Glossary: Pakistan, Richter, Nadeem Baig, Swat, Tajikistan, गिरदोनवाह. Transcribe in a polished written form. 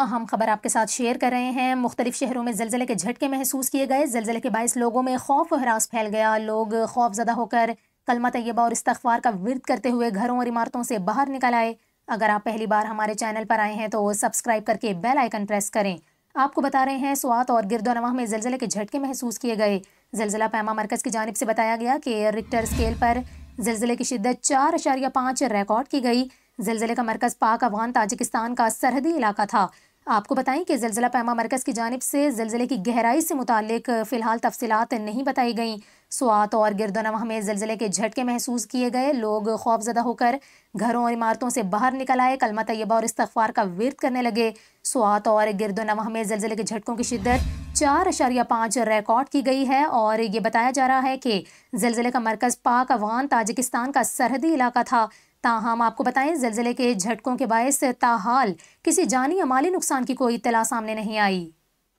अहम खबर आपके साथ शेयर कर रहे हैं। मुख्तलिफ शहरों में ज़लज़ले के झटके महसूस किए गए। ज़लज़ले के बायस लोगों में खौफ और हरास फैल गया। लोग खौफज़दा होकर कलमा तैयबा और इस्तग़फ़ार का विरद करते हुए घरों और इमारतों से बाहर निकल आए। अगर आप पहली बार हमारे चैनल पर आए हैं तो सब्सक्राइब करके बेल आइकन प्रेस करें। आपको बता रहे हैं, स्वात और गिरदोनवाह में ज़लज़ले के झटके महसूस किए गए। ज़लज़ला पैमा मरकज़ की जानिब से बताया गया कि रिक्टर स्केल पर ज़लज़ले की शिद्दत 4.5 रिकॉर्ड की गई। ज़लज़ले का मरकज़ पाक अफगान ताजिकिस्तान का सरहदी इलाका था। आपको बताएं कि ज़लज़ला पैमा मरकज़ की जानिब से ज़लज़ले की गहराई से मुतालिक फ़िलहाल तफसीलात नहीं बताई गई। स्वात और गिरदोनवाह में ज़लज़ले के झटके महसूस किए गए। लोग खौफज़दा होकर घरों और इमारतों से बाहर निकल आए, कलमा तैयबा और इस्तग़फ़ार का विरद करने लगे। स्वात और गिरदोनवाह में ज़लज़ले के झटकों की शिद्दत 4.5 रिकॉर्ड की गई है और ये बताया जा रहा है कि ज़लज़ले का मरकज़ पाक अफगान ताजिकिस्तान का सरहदी इलाका था। ताहम आपको बताएं, ज़लज़ले के झटकों के बायस ताहाल किसी जानी या माली नुकसान की कोई इत्तला सामने नहीं आई।